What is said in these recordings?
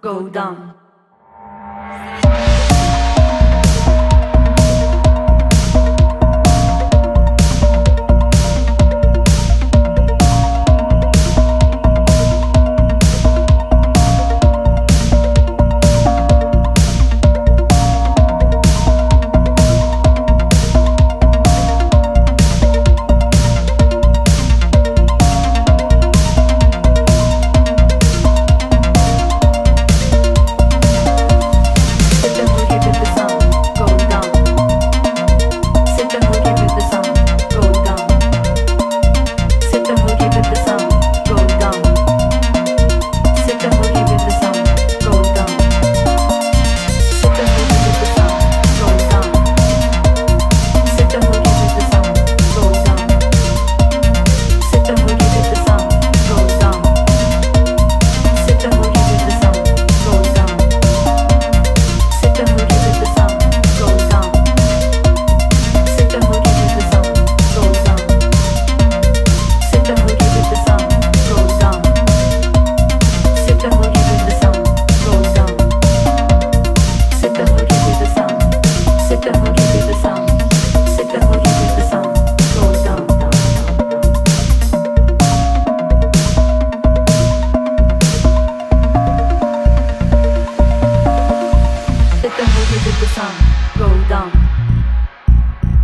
go down.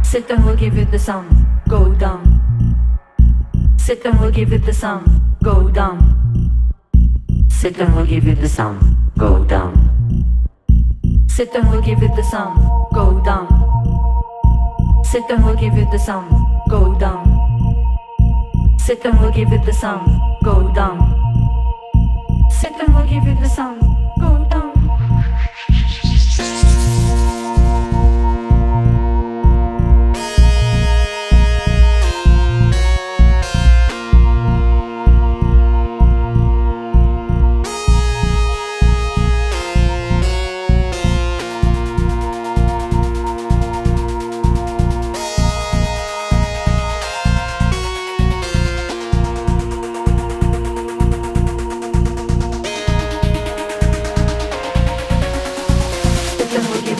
Sit and we'll give it the sound, go down. Sit and we'll give it the sound, go down. Sit and we'll give it the sound, go down. Sit and we'll give it the sound, go down. Sit and we'll give it the sound, go down. Sit and we'll give it the sound, go down. Sit and we'll give it the sound, go down. Sit and we'll give it the sound, go down.